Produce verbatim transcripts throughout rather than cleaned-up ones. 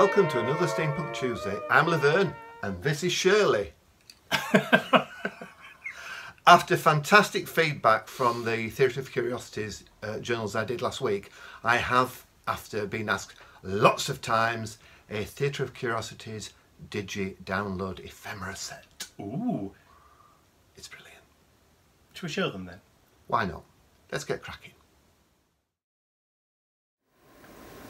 Welcome to another Steampunk Tuesday. I'm Laverne and this is Shirley. After fantastic feedback from the Theatre of Curiosities uh, journals I did last week, I have, after being asked lots of times, a Theatre of Curiosities Digi-Download ephemera set. Ooh! It's brilliant. Should we show them then? Why not? Let's get cracking.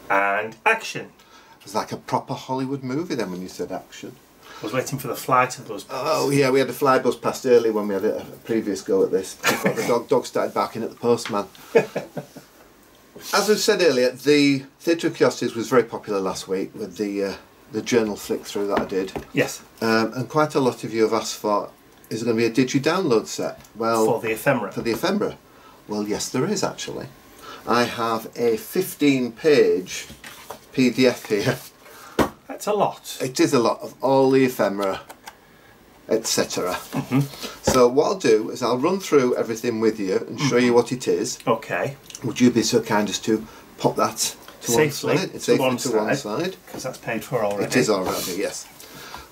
And action! It was like a proper Hollywood movie then when you said action. I was waiting for the fly to buzz past. Oh yeah, we had a fly buzz past earlier when we had a previous go at this. Before the dog, dog started barking at the postman. As I said earlier, the Theatre of Curiosities was very popular last week with the uh, the journal flick through that I did. Yes. Um, and quite a lot of you have asked for, is there going to be a digi-download set? Well, for the ephemera. For the ephemera. Well, yes, there is actually. I have a fifteen page P D F here. That's a lot. It is a lot of all the ephemera, et cetera. Mm-hmm. So what I'll do is I'll run through everything with you and show you what it is. Okay. Would you be so kind as to pop that to safely one side? It's safely one to one side. Because that's paid for already. It is already, yes.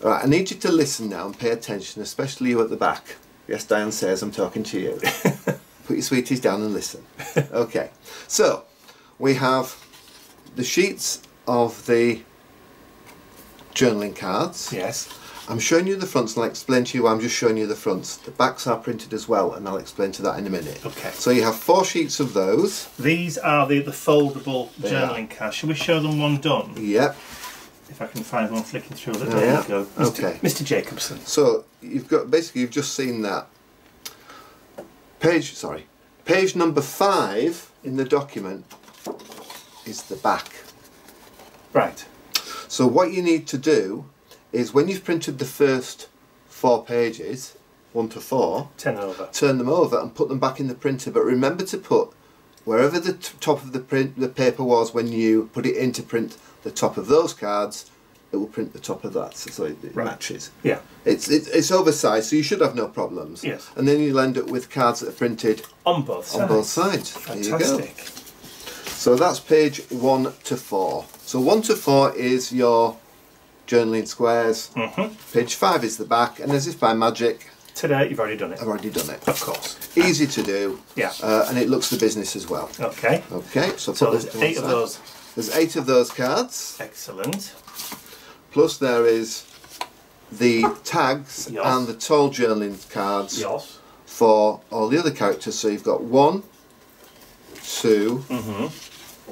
All right, I need you to listen now and pay attention, especially you at the back. Yes, Diane says I'm talking to you. Put your sweeties down and listen. Okay, so we have the sheets of the journaling cards. Yes. I'm showing you the fronts and I'll explain to you why I'm just showing you the fronts. The backs are printed as well and I'll explain to that in a minute. Okay. So you have four sheets of those. These are the, the foldable they journaling are. cards. Shall we show them one done? Yep. If I can find one flicking through the there we go. Okay. Mister Jacobson. So you've got, basically you've just seen that. Page, sorry, page number five in the document is the back. Right. So what you need to do is when you've printed the first four pages, one to four, turn them over. Turn them over and put them back in the printer. But remember to put wherever the t top of the print the paper was when you put it in to print the top of those cards, it will print the top of that, so it, it right. matches. Yeah. It's, it's it's oversized, so you should have no problems. Yes. And then you'll end up with cards that are printed on both sides. On both sides. Fantastic. There you go. So that's page one to four. So one to four is your journaling squares. Mm-hmm. Page five is the back, and as if by magic, today you've already done it. I've already done it. Of course. Easy to do. Yeah. Uh, and it looks the business as well. Okay. Okay. So, so put there's eight of those. There's eight of those cards. Excellent. Plus there is the tags yes. and the tall journaling cards yes. for all the other characters. So you've got one, two, mm-hmm.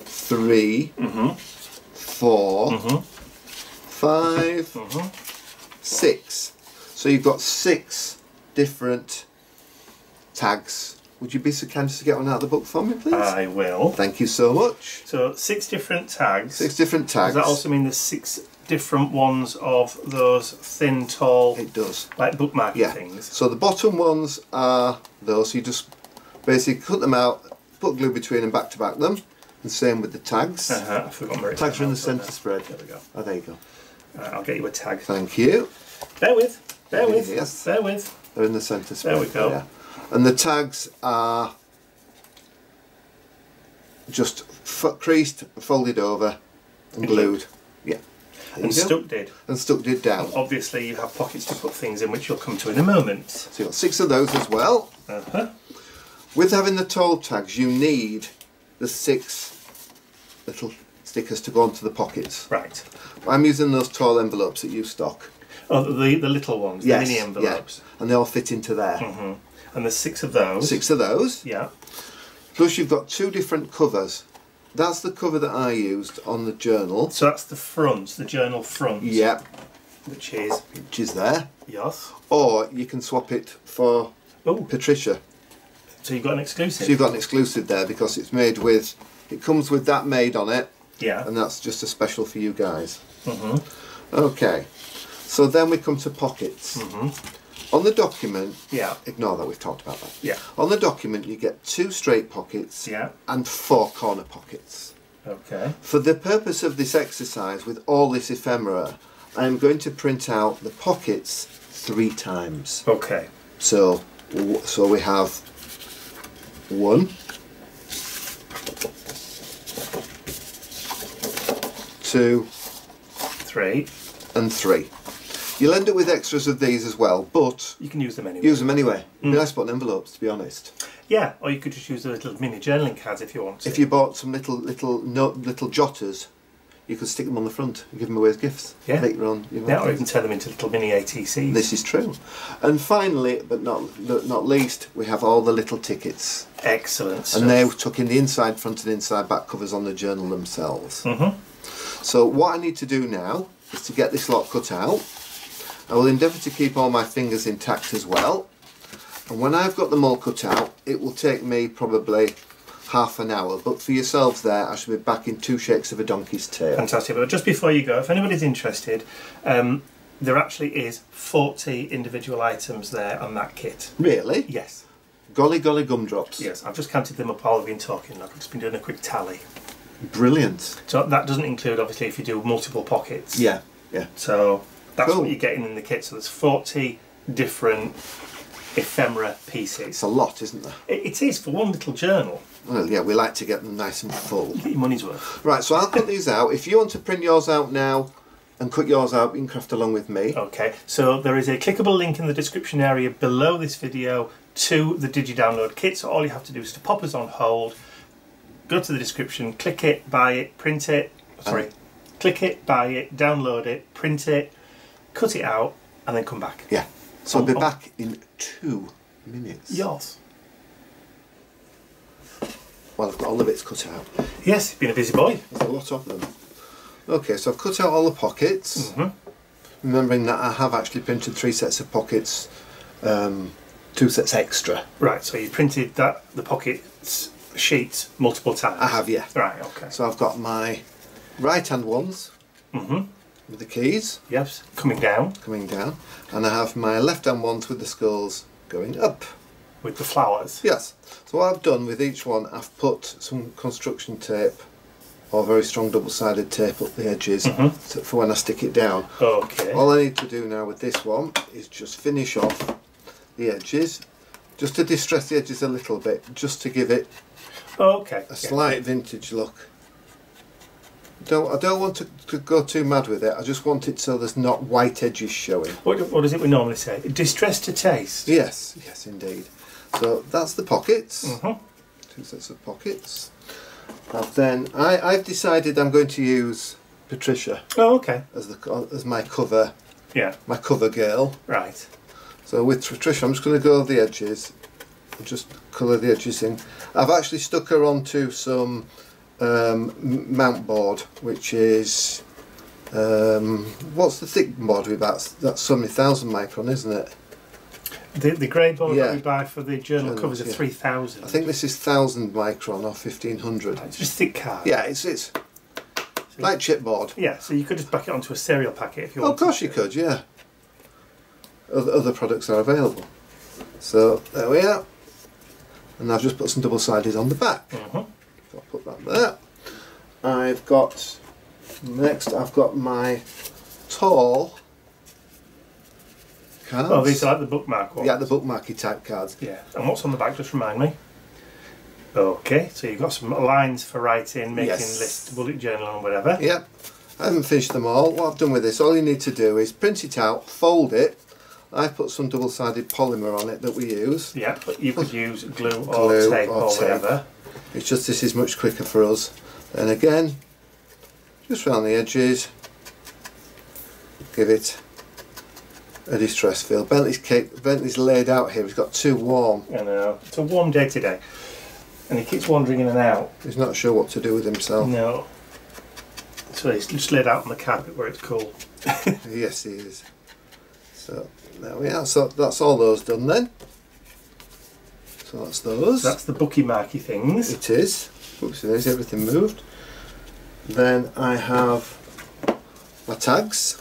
three, mm-hmm. four, mm-hmm. five, mm-hmm. six. So you've got six different tags. Would you be so kind as to get one out of the book for me, please? I will. Thank you so much. So six different tags. Six different tags. Does that also mean there's six different ones of those thin, tall... It does. Like bookmarking yeah. things. So the bottom ones are those. You just basically cut them out, put glue between them, back to back them, and same with the tags. Uh-huh. I forgot where tags are in the centre spread. There we go. Oh, there you go. Uh, I'll get you a tag. Thank you. Bear with. Bear with. Yes. Bear with. They're in the centre spread. There we go. Yeah. And the tags are just f creased, folded over, and glued. Yeah. There and stuck did. And stuck did down. And obviously you have pockets to put things in, which you'll come to in a moment. So you've got six of those as well. Uh-huh. With having the tall tags, you need the six little stickers to go onto the pockets. Right. I'm using those tall envelopes that you stock. Oh, the, the little ones, yes, the mini envelopes. Yeah. And they all fit into there. Mm-hmm. And there's six of those. Six of those. Yeah. Plus you've got two different covers. That's the cover that I used on the journal. So that's the front, the journal front. Yep. Which is? Which is there. Yes. Or you can swap it for Ooh. Patricia. So you've got an exclusive. So you've got an exclusive there because it's made with, it comes with that made on it. Yeah. And that's just a special for you guys. Mm-hmm. Okay. So then we come to pockets. Mm-hmm. On the document, yeah. ignore that, we've talked about that. Yeah. On the document you get two straight pockets yeah. and four corner pockets. Okay. For the purpose of this exercise with all this ephemera, I am going to print out the pockets three times. Okay. So, so we have one, two, Three. And three. You'll end up with extras of these as well, but... You can use them anyway. Use them anyway. Mm. It'd be nice to put in envelopes, to be honest. Yeah, or you could just use the little mini journaling cards if you want to. If you bought some little little note, little jotters, you could stick them on the front and give them away as gifts. Yeah. Later on. You know, yeah, or even turn them into little mini A T Cs. This is true. And finally, but not not least, we have all the little tickets. Excellent. And they took in the inside front and inside back covers on the journal themselves. Mm-hmm. So what I need to do now is to get this lot cut out. I will endeavour to keep all my fingers intact as well. And when I've got them all cut out, it will take me probably half an hour. But for yourselves there, I should be back in two shakes of a donkey's tail. Fantastic. But just before you go, if anybody's interested, um, there actually is forty individual items there on that kit. Really? Yes. Golly, golly gumdrops. Yes, I've just counted them up while I've been talking. I've just been doing a quick tally. Brilliant. So that doesn't include, obviously, if you do multiple pockets. Yeah, yeah. So that's cool. What you're getting in the kit. So there's forty different ephemera pieces. It's a lot, isn't there? It, it is for one little journal. Well, yeah, we like to get them nice and full. Get your money's worth. Right, so I'll cut these out. If you want to print yours out now and cut yours out, you can craft along with me. Okay, so there is a clickable link in the description area below this video to the Digi-Download kit. So all you have to do is to pop us on hold, go to the description, click it, buy it, print it. Sorry, and click it, buy it, download it, print it, cut it out, and then come back. Yeah. So I'll be back in two minutes. Yes. Well, I've got all the bits cut out. Yes, you've been a busy boy. There's a lot of them. Okay, so I've cut out all the pockets. Mm-hmm. Remembering that I have actually printed three sets of pockets, um, two sets extra. Right, so you printed that the pockets sheet multiple times? I have, yeah. Right, okay. So I've got my right-hand ones. Mm-hmm. With the keys. Yes, coming down. Coming down. And I have my left hand ones with the skulls going up. With the flowers. Yes. So what I've done with each one, I've put some construction tape or very strong double-sided tape up the edges mm-hmm. for when I stick it down. Okay. All I need to do now with this one is just finish off the edges, just to distress the edges a little bit, just to give it okay. a slight yeah. vintage look. Don't, I don't want to, to go too mad with it. I just want it so there's not white edges showing. What, what is it we normally say? Distress to taste. Yes, yes indeed. So that's the pockets. Mm-hmm. Two sets of pockets. And then I, I've decided I'm going to use Patricia. Oh, okay. As the as my cover. Yeah. My cover girl. Right. So with Patricia, I'm just going to go over the edges and just colour the edges in. I've actually stuck her onto some. Um, mount board, which is um, what's the thick board we buy? That's so many thousand micron, isn't it? The the grey board yeah. that we buy for the journal, journal covers are yeah. three thousand. I think this is thousand micron or fifteen hundred. It's just thick card. Yeah, it's it's so like chipboard. Yeah, so you could just back it onto a cereal packet if you want. Oh, of course you could. Yeah. Other, other products are available. So there we are, and I've just put some double sided on the back. Mm-hmm. I'll put that there. I've got next. I've got my tall cards. Oh, these are like the bookmark ones. Yeah, the bookmarky type cards. Yeah. And what's on the back? Just remind me. Okay, so you've got some lines for writing, making yes. list, bullet journal, and whatever. Yep. I haven't finished them all. What I've done with this, all you need to do is print it out, fold it. I've put some double-sided polymer on it that we use. Yeah, but you could use glue or glue tape or, or tape. whatever. It's just this is much quicker for us. And again, just round the edges, give it a distress feel. Bentley's cake, Bentley's laid out here. He's got too warm. I know. It's a warm day today, and he keeps wandering in and out. He's not sure what to do with himself. No. So he's just laid out on the carpet where it's cool. Yes, he is. So there we are. So that's all those done then. So that's those. That's the bookie marky things. It is. Oops, there's everything moved. Then I have my tags.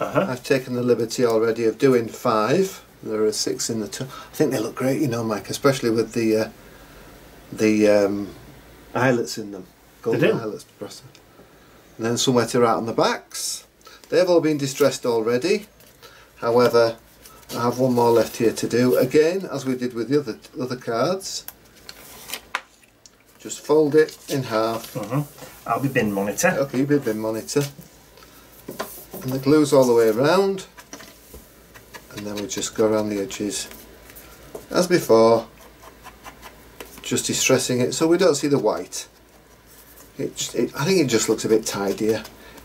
Uh-huh. I've taken the liberty already of doing five. There are six in the top. I think they look great, you know, Mike, especially with the uh, the um, eyelets in them. Gold eyelets. And then somewhere to write on the backs. They've all been distressed already. However, I have one more left here to do, again as we did with the other other cards. Just fold it in half. Mm-hmm. I'll be bin monitor. Okay, you'll be bin monitor. and the glue's all the way around, and then we just go around the edges as before, just distressing it so we don't see the white. It, it, I think it just looks a bit tidier.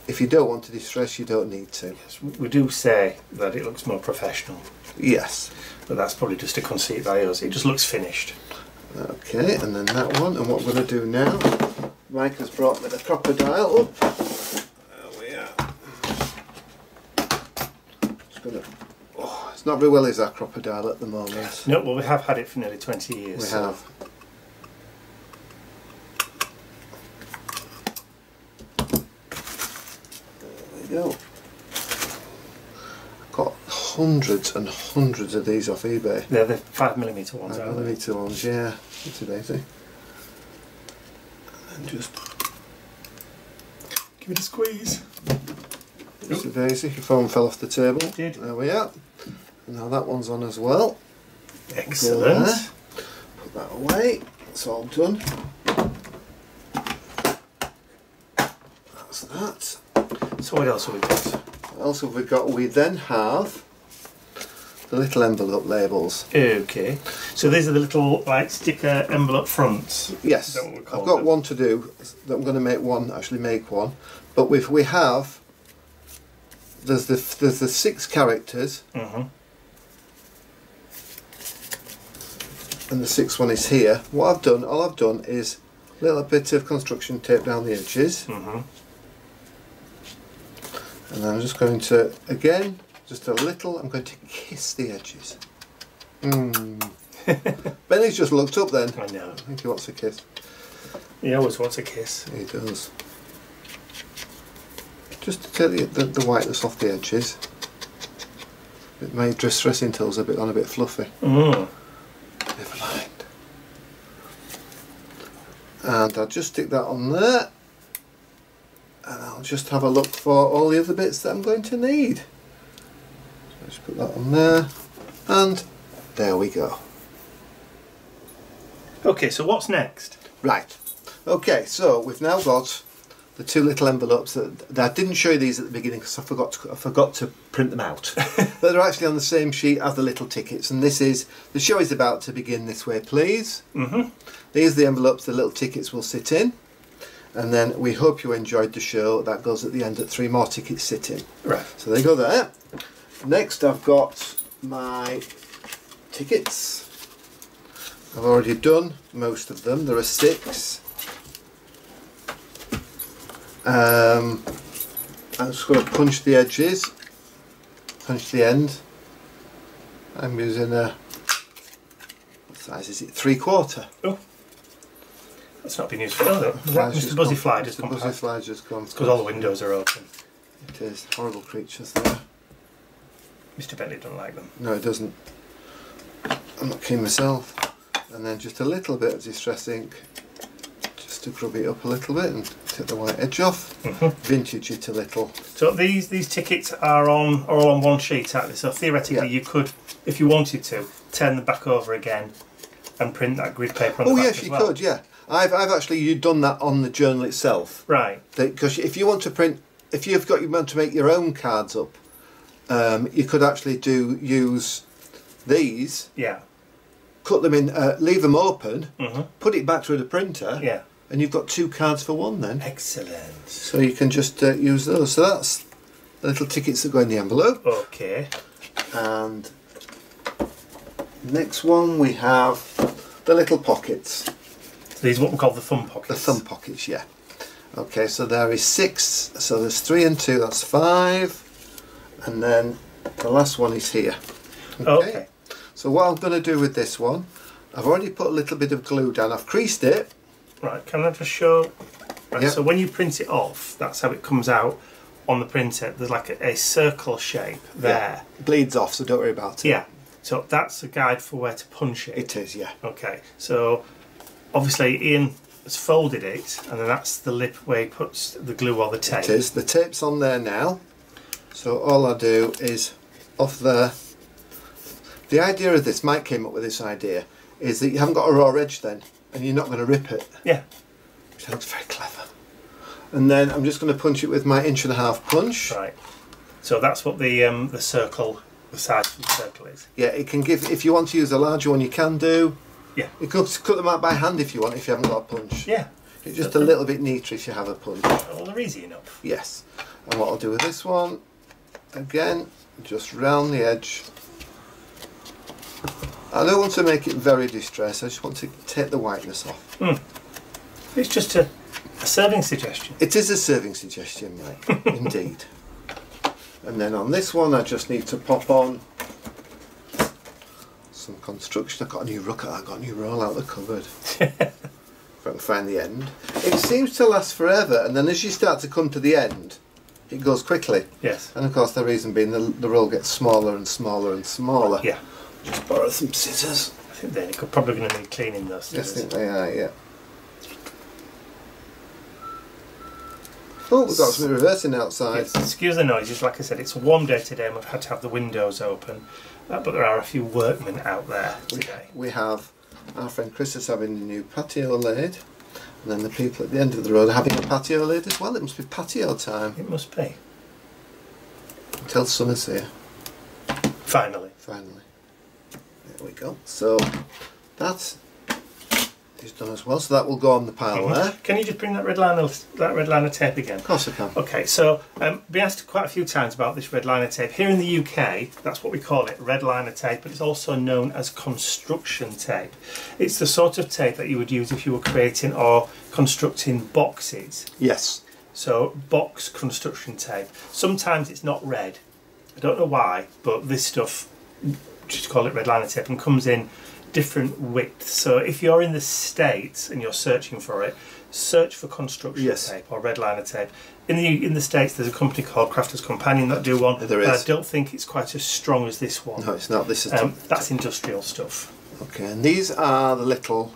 If you don't want to distress, you don't need to. Yes, we do say that it looks more professional. Yes. But that's probably just a conceit by us. It just looks finished. Okay, and then that one. And what we're going to do now, Mike has brought me the Croppodile up. There we are. Just going to... Oh, it's not very well is our Croppodile at the moment. No, well we have had it for nearly twenty years. We so. have. Go. I've got hundreds and hundreds of these off eBay. They're the five millimeter ones, aren't they? five millimeter ones, yeah. That's a daisy. And then just give it a squeeze. That's a daisy. Your phone fell off the table. It did. There we are. Now that one's on as well. Excellent. Put that away. It's all done. That's that. So what else have we got? What else have we got? We then have the little envelope labels. Okay. So these are the little like sticker envelope fronts. Yes. I've got them. one to do. I'm going to make one. Actually, make one. But we we have there's the there's the six characters. Mm-hmm. And the sixth one is here. What I've done, all I've done is a little bit of construction tape down the edges. Mm-hmm. And I'm just going to, again, just a little, I'm going to kiss the edges. Mm. Benny's just looked up then. I know. I think he wants a kiss. He always wants a kiss. He does. Just to take the, the, the whiteness off the edges. It made distressing tools a bit on a bit fluffy. Mm. Never mind. And I'll just stick that on there. And I'll just have a look for all the other bits that I'm going to need. So I'll just put that on there, and there we go. Okay, so what's next? Right, okay, so we've now got the two little envelopes that, that I didn't show you these at the beginning because I forgot to, I forgot to print them out. But they're actually on the same sheet as the little tickets, and this is, the show is about to begin this way please. Mm-hmm. These are the envelopes the little tickets will sit in. And then we hope you enjoyed the show. That goes at the end at three more tickets sitting. Right. So they go there. Next I've got my tickets. I've already done most of them. There are six. Um, I'm just going to punch the edges. Punch the end. I'm using a... What size is it? Three quarter. Oh. That's not been used for that. Mister Buzzyfly just comes. Buzzyfly just comes. Because all the windows are open. It is. Horrible creatures there. Mister Bentley doesn't like them. No, he doesn't. I'm not keen myself. And then just a little bit of distress ink, just to grub it up a little bit and take the white edge off. Mm-hmm. Vintage it a little. So these these tickets are on are all on one sheet, aren't they? So theoretically, yeah. You could, if you wanted to, turn them back over again and print that grid paper on oh, the back yes, as well. Oh yes, you could. Yeah. I've, I've actually you done that on the journal itself, right? Because if you want to print, if you've got you want to make your own cards up, um, you could actually do use these. Yeah. Cut them in, uh, leave them open, mm-hmm. Put it back through the printer. Yeah. And you've got two cards for one then. Excellent. So you can just uh, use those. So that's the little tickets that go in the envelope. Okay. And next one we have the little pockets. These are what we call the thumb pockets. The thumb pockets, yeah. Okay, so there is six. So there's three and two, that's five. And then the last one is here. Okay. okay. So what I'm going to do with this one, I've already put a little bit of glue down. I've creased it. Right, can I just show? Right, yep. So when you print it off, that's how it comes out on the printer. There's like a, a circle shape there. Yeah. It bleeds off, so don't worry about it. Yeah. So that's a guide for where to punch it. It is, yeah. Okay, so... Obviously Ian has folded it, and then that's the lip where he puts the glue or the tape. It is. The tape's on there now, so all I do is off there. The idea of this, Mike came up with this idea, is that you haven't got a raw edge then, and you're not going to rip it. Yeah. Which looks very clever. And then I'm just going to punch it with my inch and a half punch. Right. So that's what the um, the circle, the size of the circle is. Yeah, it can give, if you want to use a larger one you can do. Yeah. You could cut them out by hand if you want, if you haven't got a punch. Yeah. It's just a little bit neater if you have a punch. Well, they're easy enough. Yes. And what I'll do with this one, again, just round the edge. I don't want to make it very distressed, I just want to take the whiteness off. Mm. It's just a, a serving suggestion. It is a serving suggestion, Mike, indeed. And then on this one I just need to pop on some construction. I've got a new rocket, I've got a new roll out of the cupboard. If I can find the end. It seems to last forever, and then as you start to come to the end, it goes quickly. Yes. And of course the reason being the, the roll gets smaller and smaller and smaller. Yeah. Just borrow some scissors. I think they're probably going to need cleaning those scissors. I think they are, yeah. Oh, we've got something reversing outside. Yes, excuse the noises, like I said, it's a warm day today and we've had to have the windows open. Uh, but there are a few workmen out there today. We, we have our friend Chris is having a new patio laid. And then the people at the end of the road are having a patio laid as well. It must be patio time. It must be. Until summer's here. Finally. Finally. There we go. So that is done as well. So that will go on the pile mm-hmm. there. Can you just bring that red liner that red liner tape again? Of course I can. Okay. So um, been asked quite a few times about this red liner tape. Here in the U K, that's what we call it, red liner tape, but it's also known as construction tape. It's the sort of tape that you would use if you were creating or constructing boxes. Yes. So box construction tape. Sometimes it's not red. I don't know why, but this stuff, just call it red liner tape, and comes in different widths. So if you're in the States and you're searching for it, search for construction yes. tape or red liner tape. In the in the States there's a company called Crafters Companion that do one, there is. But I don't think it's quite as strong as this one. No, it's not. This is um, that's industrial stuff. Okay, and these are the little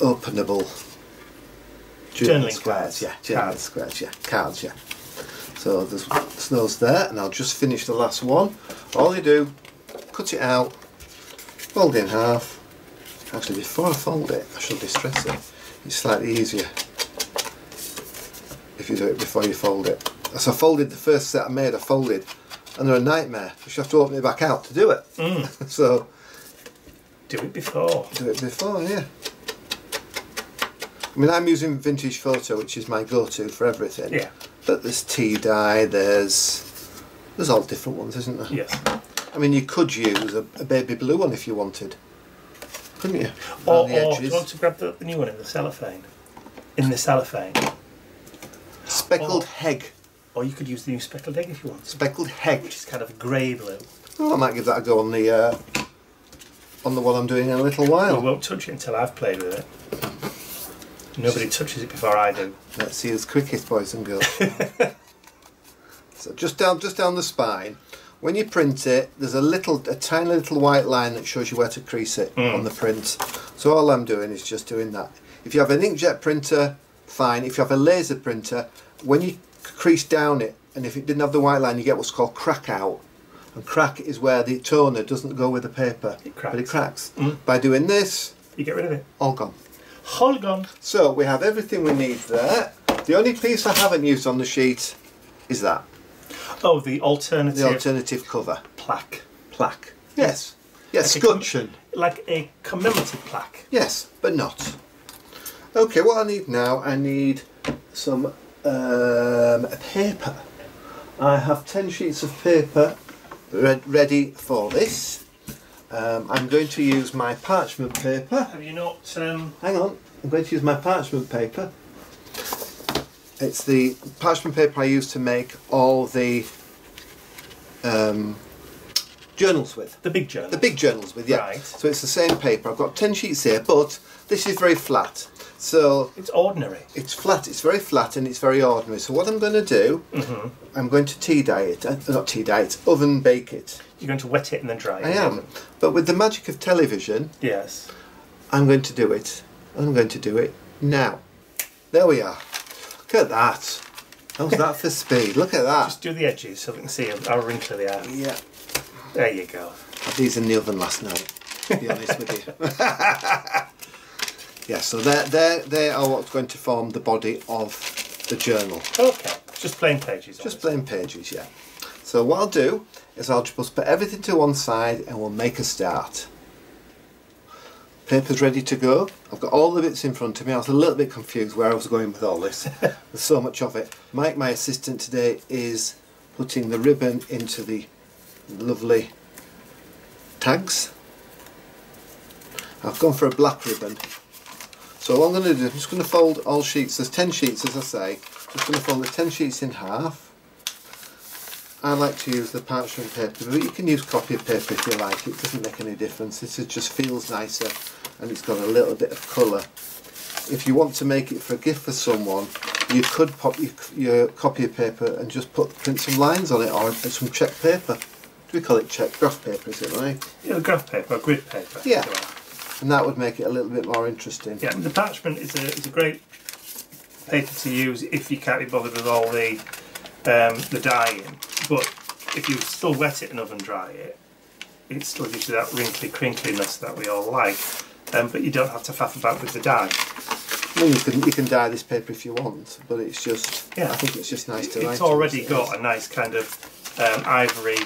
openable journaling squares. Cards. Yeah, journaling squares. Yeah, cards. Yeah. So there's those there, and I'll just finish the last one. All you do, cut it out, fold it in half. Actually, before I fold it, I shall distress it. It's slightly easier if you do it before you fold it. As I folded the first set I made, I folded, and they're a nightmare. You have to open it back out to do it. Mm. So do it before. Do it before, yeah. I mean, I'm using Vintage Photo, which is my go-to for everything. Yeah. But there's tea dye, there's there's all different ones, isn't there? Yes. I mean, you could use a, a baby blue one if you wanted, couldn't you? Or, or do you want to grab the, the new one in the cellophane? In the cellophane. Speckled or, heg. Or you could use the new speckled heg if you want. Speckled heg, which is kind of grey blue. Well, I might give that a go on the uh, on the one I'm doing in a little while. We won't touch it until I've played with it. Nobody touches it before I do. Let's see who's quickest, boys and girls. So just down, just down the spine. When you print it, there's a little, a tiny little white line that shows you where to crease it mm. on the print. So all I'm doing is just doing that. If you have an inkjet printer, fine. If you have a laser printer, when you crease down it, and if it didn't have the white line, you get what's called crack out. And crack is where the toner doesn't go with the paper, it cracks. but it cracks. Mm. By doing this, you get rid of it. All gone. Hold on. So we have everything we need there. The only piece I haven't used on the sheet is that. Oh, the alternative. The alternative cover. Plaque. Plaque. Yes. Yes, like scutcheon. A like a commemorative plaque. Yes, but not. Okay, what I need now, I need some um, paper. I have ten sheets of paper re ready for this. Um, I'm going to use my parchment paper. Have you not... Um... Hang on, I'm going to use my parchment paper. It's the parchment paper I use to make all the um, journals with. The big journals? The big journals with, yeah. Right. So it's the same paper. I've got ten sheets here, but this is very flat. So it's ordinary. It's flat, it's very flat and it's very ordinary. So what I'm going to do, mm-hmm. I'm going to tea dye it, uh, not tea dye it, oven bake it. You're going to wet it and then dry it. I am, but with the magic of television, yes, I'm going to do it. I'm going to do it now. There we are. Look at that. How's that for speed? Look at that. Just do the edges so we can see how wrinkly they are. Yeah. There you go. I had these in the oven last night, to be honest with you. Yeah, so they're, they're, they are what's going to form the body of the journal. Okay. Just plain pages. Just plain pages, yeah. So what I'll do is I'll just put everything to one side and we'll make a start. Paper's ready to go. I've got all the bits in front of me. I was a little bit confused where I was going with all this. There's so much of it. Mike, my assistant today, is putting the ribbon into the lovely tags. I've gone for a black ribbon. So what I'm going to do is I'm just going to fold all sheets. There's ten sheets, as I say. I'm just going to fold the ten sheets in half. I like to use the parchment paper, but you can use copy paper if you like. It doesn't make any difference. This just feels nicer and it's got a little bit of colour. If you want to make it for a gift for someone, you could pop your, your copy paper and just put print some lines on it, or some check paper. Do we call it check? Graph paper, is it right? Yeah, graph paper, grid paper. Yeah, and that would make it a little bit more interesting. Yeah, and the parchment is a, is a great paper to use if you can't be bothered with all the um, the dyeing. But if you still wet it and oven dry it, it still gives you that wrinkly crinkliness that we all like. Um, but you don't have to faff about with the dye. Well, you can you can dye this paper if you want, but it's just yeah. I think it's just nice to. It's write already it, got it a nice kind of um, ivory,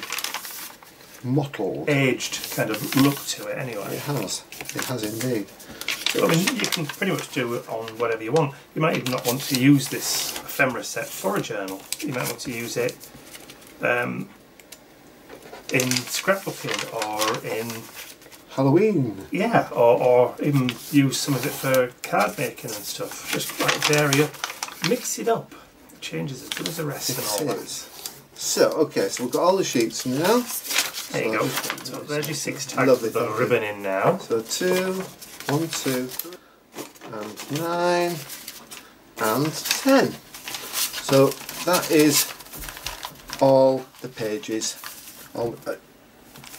mottled, aged kind of look to it. Anyway, it has. It has indeed. So, I mean, you can pretty much do it on whatever you want. You might even not want to use this ephemera set for a journal. You might want to use it. Um, in scrapbooking or in Halloween, yeah, or, or even use some of it for card making and stuff. Just like vary up, mix it up, it changes as good as the rest it and all is. That. So okay, so we've got all the sheets now. There so you go. So there's your six tags lovely, with the ribbon you. In now. So two, one, two, and nine, and ten. So that is. All the pages, all, uh,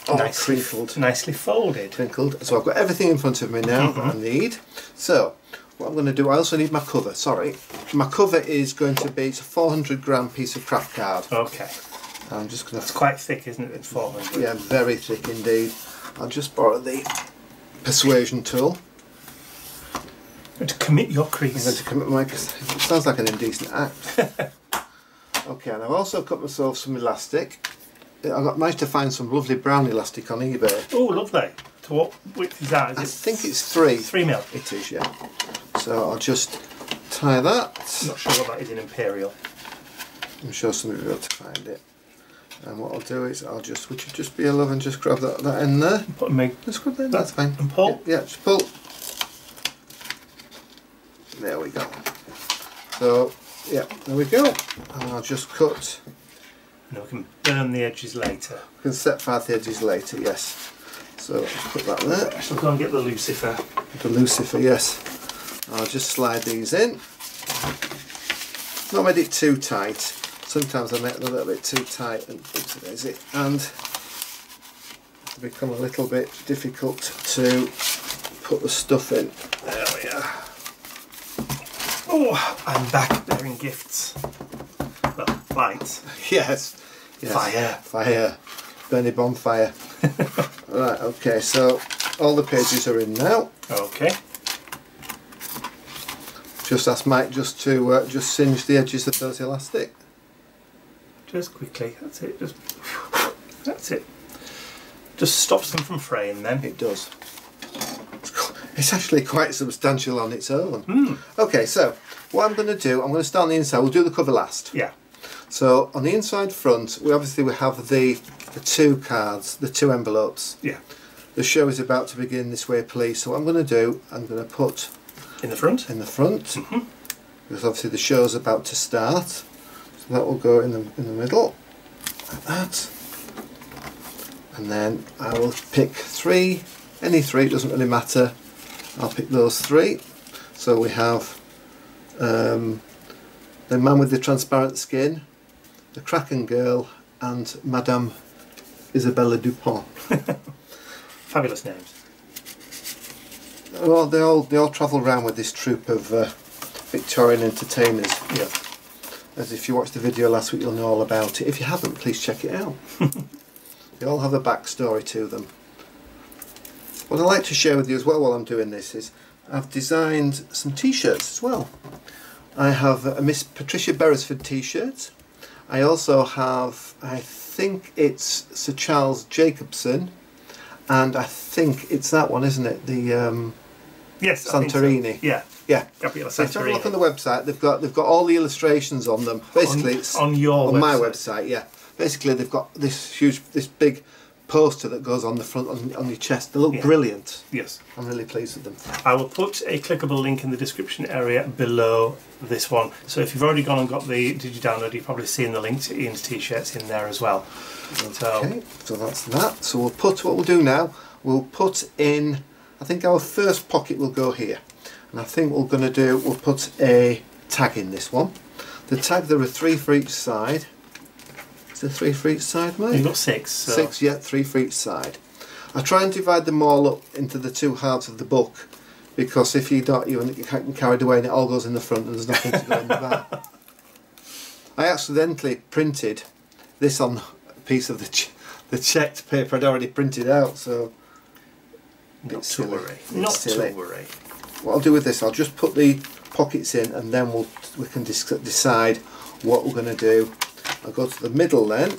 all nicely, crinkled, nicely folded, crinkled. So I've got everything in front of me now mm-hmm. that I need. So what I'm going to do, I also need my cover. Sorry, my cover is going to be it's a four hundred gram piece of craft card. Okay. I'm just going to. It's quite thick, isn't it? four hundred. Yeah, very thick indeed. I'll just borrow the persuasion tool. I'm going to commit your crease. I'm going to commit my crease. It sounds like an indecent act. Okay, and I've also cut myself some elastic. I got managed to find some lovely brown elastic on eBay. Oh, lovely! To what width is that? Is I it think it's three. Three mil. It is, yeah. So I'll just tie that. I'm not sure what that is in imperial. I'm sure somebody will be able to find it. And what I'll do is I'll just, would you just be a love and just grab that that in there? Put me. Just grab that. In. That's fine. And pull. Yeah, yeah, just pull. There we go. So. Yeah, there we go. And I'll just cut. And we can burn the edges later. We can set fire the edges later, yes. So I'll put that there. I'll go and get the Lucifer. The Lucifer, yes. I'll just slide these in. Not made it too tight. Sometimes I make them a little bit too tight and is it and it become a little bit difficult to put the stuff in. There we are. Oh, I'm back bearing gifts. Well, lights. Yes. yes. Fire. Fire. Bernie bonfire. Right, okay, so all the pages are in now. Okay. Just ask Mike just to uh, just singe the edges of those elastic. Just quickly, that's it. Just That's it. Just stops them from fraying then. It does. It's actually quite substantial on its own. Mm. Okay, so what I'm going to do, I'm going to start on the inside. We'll do the cover last. Yeah. So on the inside front, we obviously we have the, the two cards, the two envelopes. Yeah. The show is about to begin. This way, please. So what I'm going to do, I'm going to put in the front. In the front, mm-hmm. because obviously the show's about to start. So that will go in the in the middle, like that. And then I will pick three. Any three, it doesn't really matter. I'll pick those three. So we have um, the man with the transparent skin, the Kraken girl, and Madame Isabella Dupont. Fabulous names. Well, they all they all travel around with this troupe of uh, Victorian entertainers. Yeah. As if you watched the video last week, you'll know all about it. If you haven't, please check it out. They all have a backstory to them. What I'd like to share with you as well while I'm doing this is I've designed some t-shirts as well. I have a Miss Patricia Beresford t-shirt. I also have, I think it's Sir Charles Jacobson, and I think it's that one, isn't it? The um, yes, Santorini. So. Yeah, yeah. Gabriela Santorini. So if you have a look on the website, they've got they've got all the illustrations on them. Basically, on, it's on your on website. my website. Yeah. Basically, they've got this huge, this big poster that goes on the front on, on your chest. They look yeah. brilliant. Yes, I'm really pleased with them. I will put a clickable link in the description area below this one. So if you've already gone and got the Digi-Download, you've probably seen the link to Ian's t-shirts in there as well. So, okay, so that's that. So we'll put what we'll do now. We'll put in. I think our first pocket will go here, and I think what we're going to do. We'll put a tag in this one. The tag. There are three for each side. Is there three for each side, mate? You've got six. So. Six, yeah, three for each side. I try and divide them all up into the two halves of the book, because if you don't, you can get carried away and it all goes in the front and there's nothing to go in the back. I accidentally printed this on a piece of the ch the checked paper I'd already printed out, so... Not to silly. worry. It's Not silly. to worry. What I'll do with this, I'll just put the pockets in and then we'll, we can decide what we're going to do. I'll go to the middle then,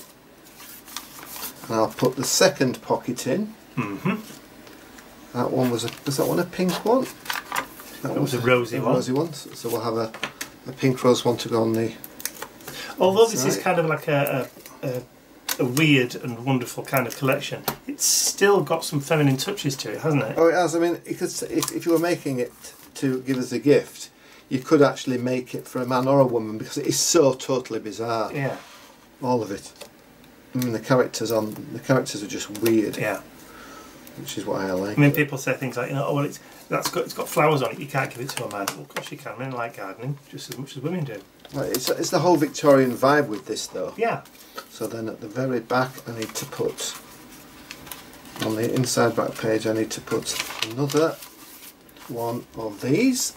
and I'll put the second pocket in. Mm-hmm. That one was a, was that one a pink one? That one was a rosy one. Rosy one. So, so we'll have a, a pink rose one to go on the. Although this is kind of like a, a a weird and wonderful kind of collection, it's still got some feminine touches to it, hasn't it? Oh, it has. I mean, because if, if you were making it to give us a gift, you could actually make it for a man or a woman, because it is so totally bizarre. Yeah. All of it. I mean, the characters on the characters are just weird. Yeah. Which is what I like. I mean, people say things like, you know, oh, well, it's that's got it's got flowers on it. You can't give it to a man. Well, of course you can. Men like gardening just as much as women do. Right, it's it's the whole Victorian vibe with this, though. Yeah. So then, at the very back, I need to put on the inside back page. I need to put another one of these.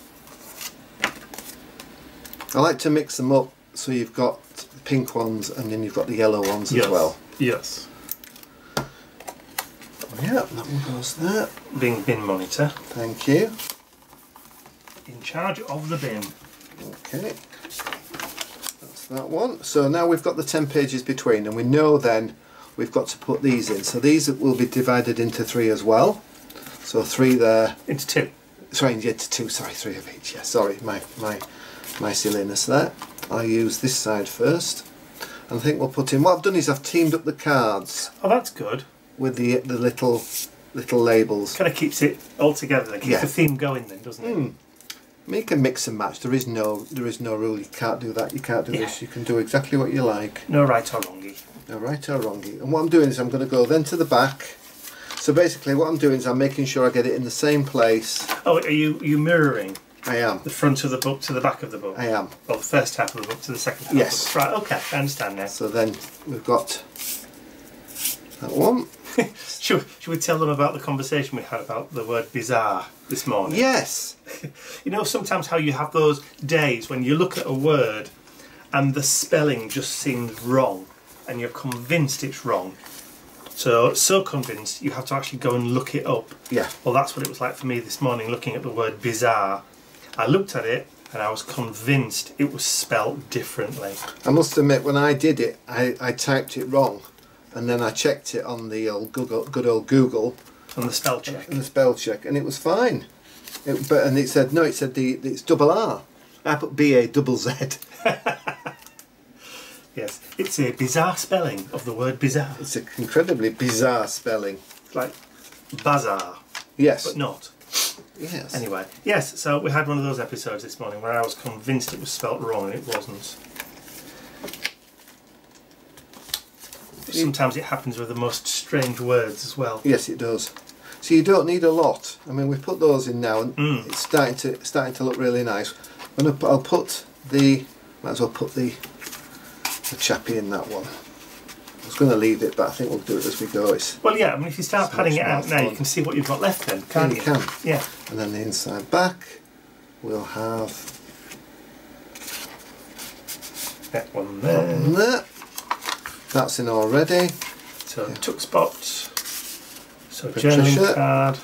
I like to mix them up, so you've got the pink ones and then you've got the yellow ones yes. as well. Yes. Yeah, that one goes there. Bin, bin monitor. Thank you. In charge of the bin. Okay. That's that one. So now we've got the ten pages between, and we know then we've got to put these in. So these will be divided into three as well. So three there. Into two. Sorry, into two. Sorry, three of each. Yeah, sorry, my... my My silliness there. I'll use this side first, and I think we'll put in. What I've done is I've teamed up the cards. Oh, that's good. With the the little little labels. Kind of keeps it all together. Keeps yeah. the theme going, then, doesn't it? Mm. I mean, you can mix and match. There is no there is no rule. You can't do that. You can't do yeah. this. You can do exactly what you like. No right or wrongy. No right or wrongy. And what I'm doing is I'm going to go then to the back. So basically, what I'm doing is I'm making sure I get it in the same place. Oh, are you are you mirroring? I am. The front of the book to the back of the book? I am. Well, the first half of the book to the second half yes. of the book. Right, okay, I understand now. So then we've got that one. should, should we tell them about the conversation we had about the word bizarre this morning? Yes. You know, sometimes how you have those days when you look at a word and the spelling just seems wrong and you're convinced it's wrong. So, so convinced you have to actually go and look it up. Yeah. Well, that's what it was like for me this morning, looking at the word bizarre. I looked at it and I was convinced it was spelt differently. I must admit, when I did it, I, I typed it wrong, and then I checked it on the old Google, good old Google, on the spell check, and the spell check, and it was fine. It, but and it said no, it said the it's double R. I put B A double Z. Yes, it's a bizarre spelling of the word bizarre. It's an incredibly bizarre spelling. It's like bazaar. Yes, but not. Yes. Anyway, yes, so we had one of those episodes this morning where I was convinced it was spelt wrong and it wasn't. Sometimes it happens with the most strange words as well. Yes, it does. So you don't need a lot. I mean, we've put those in now and mm. it's starting to starting to look really nice. I'm gonna, I'll put the, might as well put the, the chappy in that one. I was going to leave it, but I think we'll do it as we go. It's well, yeah, I mean, if you start padding it out now, you can see what you've got left then, can't you? You can. Yeah. And then the inside back, we'll have... that one there. That one there. That's in already. So, yeah. Tuck spot. So, Patricia. Journaling card.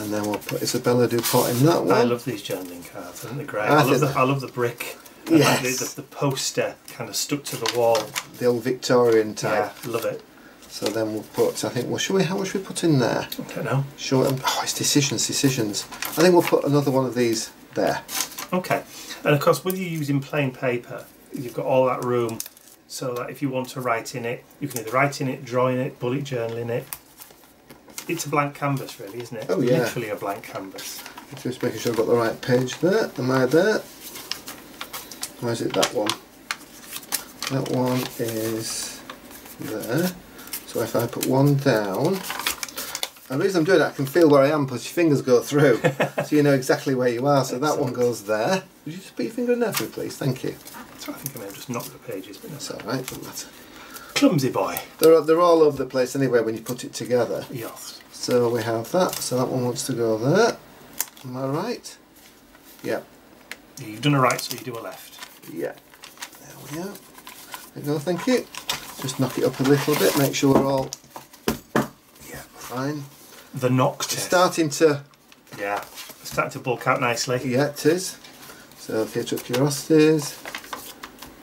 And then we'll put Isabella Dupont in that one. I love these journaling cards, aren't they great? I, I, love, the, I love the brick. Yes. Like the, the, the poster kind of stuck to the wall. The old Victorian type. Yeah, love it. So then we'll put, I think, well, should we, how much we put in there? I don't know. Sure. Oh, it's decisions, decisions. I think we'll put another one of these there. Okay. And of course, with you using plain paper, you've got all that room so that if you want to write in it, you can either write in it, draw in it, bullet journal in it. It's a blank canvas, really, isn't it? Oh, yeah. Literally a blank canvas. Just making sure I've got the right page there. Am I there? Or is it that one? That one is there. So if I put one down, and the reason I'm doing that, I can feel where I am because your fingers go through. So you know exactly where you are. So Excellent. That one goes there. Would you just put your finger in there for me, please? Thank you. So I think I may have just knocked the pages, but that's all right, doesn't matter. Clumsy boy. They're, they're all over the place anyway when you put it together. Yes. So we have that. So that one wants to go there. Am I right? Yeah. You've done a right, so you do a left. Yeah. There we are. There you go, thank you. Just knock it up a little bit, make sure we're all... Yeah, fine. The knock test. It's starting to... Yeah, it's starting to bulk out nicely. Yeah, it is. So, Theatre of Curiosities.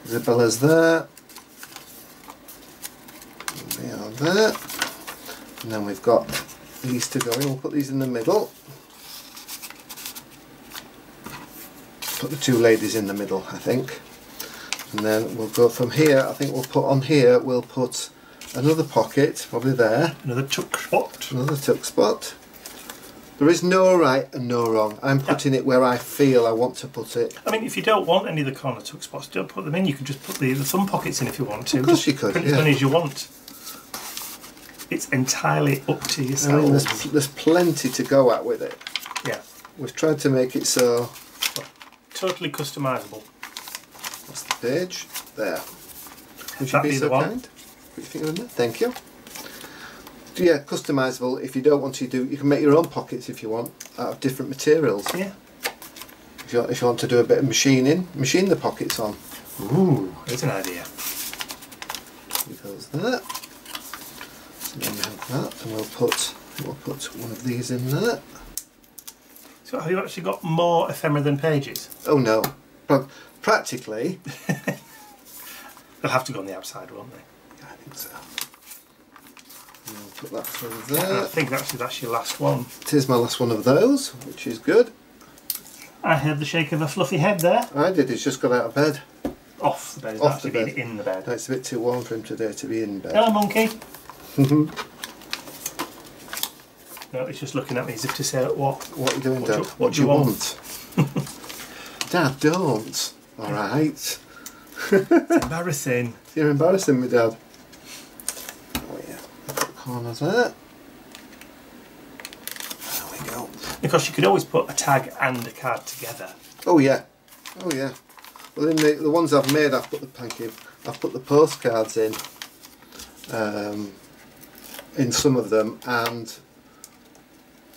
Isabella's there. They are there, and then we've got these to go in. We'll put these in the middle. Put the two ladies in the middle, I think. And then we'll go from here. I think we'll put on here. We'll put another pocket, probably there. Another tuck spot. Another tuck spot. There is no right and no wrong. I'm putting yeah. it where I feel I want to put it. I mean, if you don't want any of the corner tuck spots, don't put them in. You can just put the, the thumb pockets in if you want to. Of course just you could. Print yeah. as many as you want. It's entirely up to yourself. I mean, there's, there's plenty to go at with it. Yeah. We've tried to make it so... Totally customisable. That's the page. There. Would you be so kind? Put your finger in there. Thank you. Yeah, customisable. If you don't want to do, you can make your own pockets if you want, out of different materials. Yeah. If you, if you want to do a bit of machining, machine the pockets on. Ooh, that's an idea. It goes there. So then we have that, and we'll put we'll put one of these in there. So have you actually got more ephemera than pages? Oh no, pra practically. They'll have to go on the outside, won't they? I think so. And we'll put that through there. And I think actually that's your last one. It is my last one of those, which is good. I heard the shake of a fluffy head there. I did. He's just got out of bed. Off the bed. He's Off the bed. Been in the bed. No, it's a bit too warm for him today to be in bed. Hello, monkey. No, he's just looking at me as if to say, what? What are you doing, what Dad? Do, what, what do you want? want? Dad, don't. All right. It's embarrassing. You're embarrassing me, Dad. Oh, yeah. Corner there. There we go. Because you could always put a tag and a card together. Oh, yeah. Oh, yeah. Well, then the, the ones I've made, I've put the pancake, I've put the postcards in. Um, in some of them, and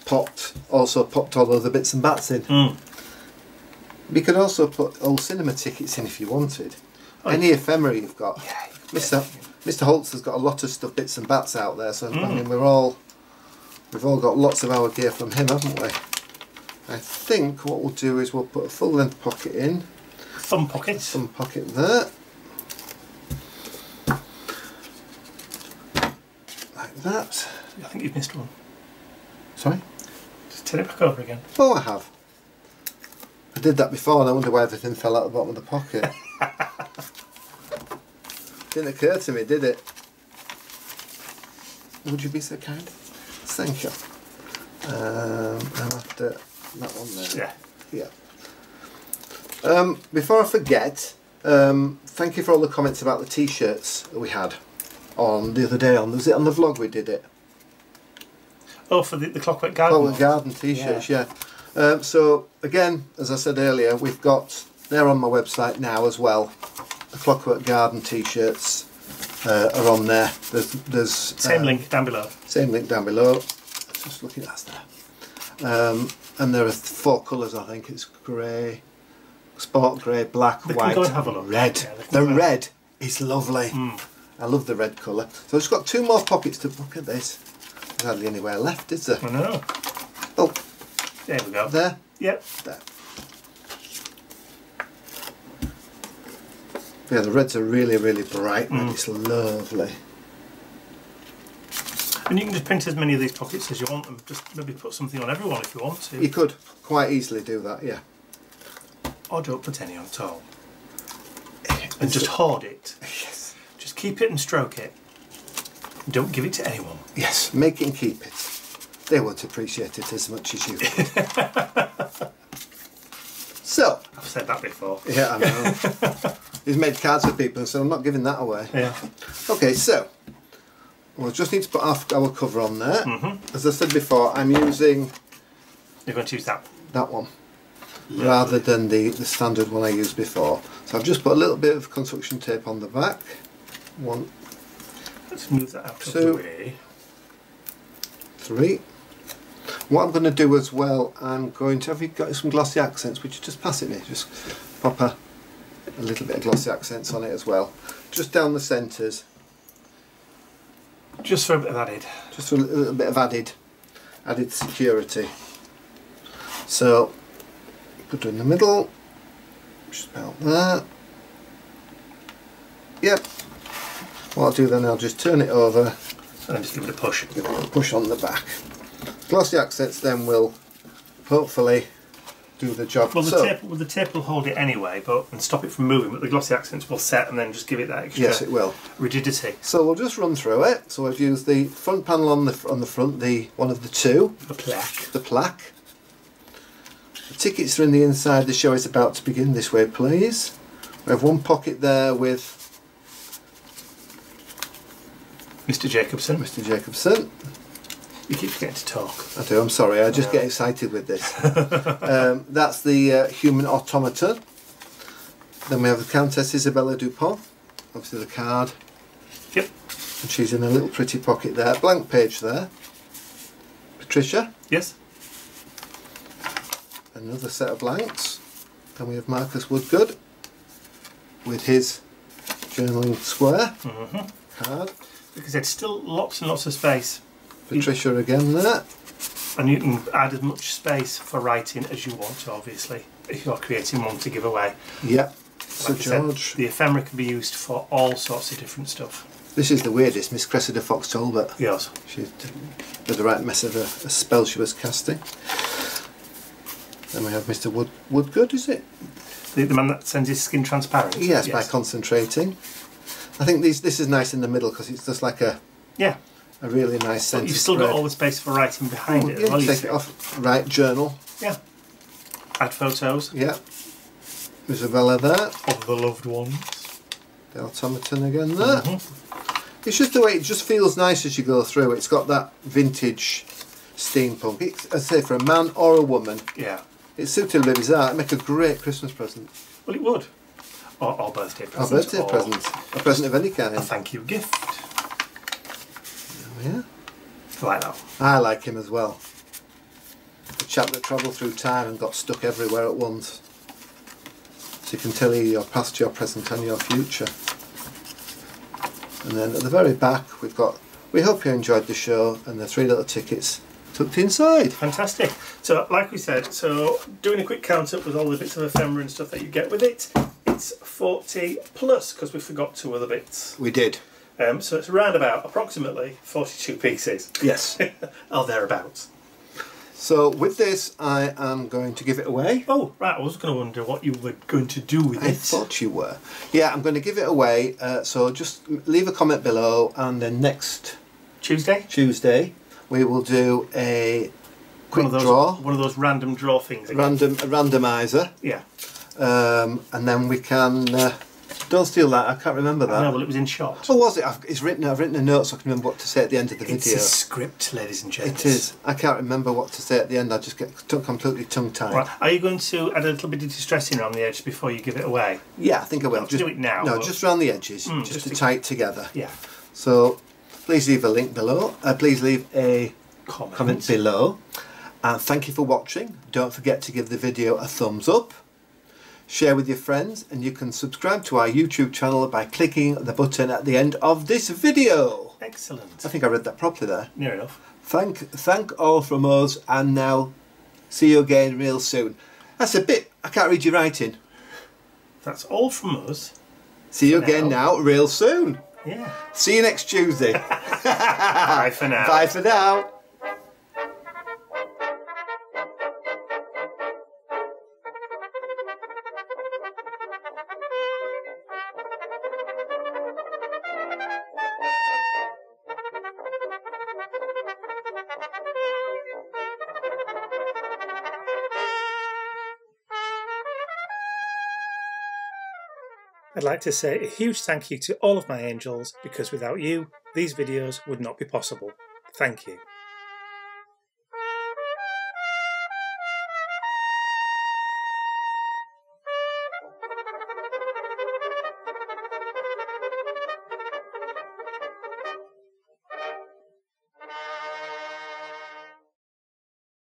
popped also popped all other bits and bats in. Mm. You could also put old cinema tickets in if you wanted. Oh, any yeah. ephemera you've got. Yeah, Mister Mister Holtz has got a lot of stuff, bits and bats out there. So mm. I mean, we're all we've all got lots of our gear from him, haven't we? I think what we'll do is we'll put a full length pocket in. Thumb pocket. Thumb pocket there. That. I think you've missed one. Sorry? Just turn it back over again. Oh, I have. I did that before and I wonder why everything fell out the bottom of the pocket. Didn't occur to me, did it? Would you be so kind? Thank you. Um, I'll have to... That one there. Yeah. Yeah. Um, before I forget, um, thank you for all the comments about the t-shirts that we had. On the other day, on was it on the vlog we did it? Oh, for the, the Clockwork Garden. Clockwork Garden t-shirts, yeah. yeah. Um, so again, as I said earlier, we've got they're on my website now as well. The Clockwork Garden t-shirts uh, are on there. There's, there's same um, link down below. Same link down below. Just looking at that there. Um, and there are four colours. I think it's grey, sport grey, black, they white, have a red. Yeah, the have... red is lovely. Mm. I love the red colour. So I've just got two more pockets to... Look at this. There's hardly anywhere left, is there? I know. Oh, There we go. There? Yep. There. Yeah, the reds are really, really bright, mm. and it's lovely. And you can just print as many of these pockets as you want and just maybe put something on everyone if you want to. You could quite easily do that, yeah. Or don't put any on at all. And just hoard it. Yes. Just keep it and stroke it. Don't give it to anyone. Yes, make it and keep it. They won't appreciate it as much as you. So. I've said that before. Yeah, I know. He's made cards for people, so I'm not giving that away. Yeah. Okay, so. We'll just need to put our, our cover on there. Mm-hmm. As I said before, I'm using... You're going to use that? That one. Lovely. Rather than the, the standard one I used before. So I've just put a little bit of construction tape on the back. One. Let's move that out two, of the way. Three. What I'm going to do as well, I'm going to... Have you got some glossy accents? Would you just pass it me? Just pop a, a little bit of glossy accents on it as well. Just down the centres. Just for a bit of added. Just for a little bit of added, added security. So, put it in the middle, just about there. Yep. What I'll do then, I'll just turn it over. And then just give it a push. Give it a push on the back. Glossy accents then will hopefully do the job. Well, the, so, tape, well, the tape will hold it anyway, but and stop it from moving, but the glossy accents will set and then just give it that extra yes, it will. rigidity. So we'll just run through it. So I've used the front panel on the on the front, the one of the two. The plaque. The plaque. The tickets are in the inside. The show is about to begin. This way, please. We have one pocket there with Mister Jacobson. Mister Jacobson. You keep forgetting to talk. I do, I'm sorry, I just yeah. get excited with this. um, that's the uh, human automaton. Then we have the Countess Isabella Dupont, obviously the card. Yep. And she's in a little pretty pocket there. Blank page there. Patricia. Yes. Another set of blanks. Then we have Marcus Woodgood with his journaling square mm-hmm. card. Because it's still lots and lots of space. Patricia again there. And you can add as much space for writing as you want, obviously, if you're creating one to give away. Yep. Sir George. The ephemera can be used for all sorts of different stuff. This is the weirdest, Miss Cressida Fox-Tolbert. Yes. She did the right mess of a, a spell she was casting. Then we have Mister Wood, Woodgood, is it? The, the man that sends his skin transparent? Yes, yes, by concentrating. I think these, this is nice in the middle because it's just like a... Yeah. A really nice sentence. You've still got all the space for writing behind oh, it. Yeah, well, take it off. Right, journal. Yeah. Add photos. Yeah. Isabella there. Of the loved ones. The automaton again there. Mm-hmm. It's just the way it just feels nice as you go through. It's got that vintage steampunk. It's, I'd say for a man or a woman. Yeah. It's suitably bizarre. It'd make a great Christmas present. Well, it would. Or, or birthday present. Or birthday or present. A present of any kind. A thank you gift. Yeah. I like that. I like him as well. The chap that travelled through time and got stuck everywhere at once. So you can tell you your past, your present and your future. And then at the very back we've got, we hope you enjoyed the show, and the three little tickets tucked inside. Fantastic. So like we said, so doing a quick count up with all the bits of ephemera and stuff that you get with it, it's forty plus because we forgot two other bits. We did. Um, so it's around about approximately forty-two pieces. Yes. Or thereabouts. So with this I am going to give it away. Oh right, I was going to wonder what you were going to do with I it. I thought you were. Yeah, I'm going to give it away, uh, so just leave a comment below and then next... Tuesday? Tuesday we will do a quick one of those, draw. One of those random draw things again. Random, a randomiser. Yeah. Um, and then we can... Uh, Don't steal that, I can't remember that. No, well it was in shot. Oh, was it? I've, it's written, I've written a note so I can remember what to say at the end of the it's video. It's a script, ladies and gentlemen. It is. I can't remember what to say at the end, I just get completely tongue-tied. Right. Are you going to add a little bit of distressing around the edges before you give it away? Yeah, I think I will. Not just do it now. No, just around the edges, mm, just, just to, to tie it together. Yeah. So, please leave a link below. Uh, please leave a comment. comment below. And thank you for watching. Don't forget to give the video a thumbs up. Share with your friends, and you can subscribe to our YouTube channel by clicking the button at the end of this video. Excellent. I think I read that properly there. Near enough. Thank, thank all from us, and now See you again real soon. That's a bit, I can't read your writing. That's all from us. See you again now real soon. Yeah. See you next Tuesday. Bye for now. Bye for now. I'd like to say a huge thank you to all of my angels, because without you, these videos would not be possible. Thank you.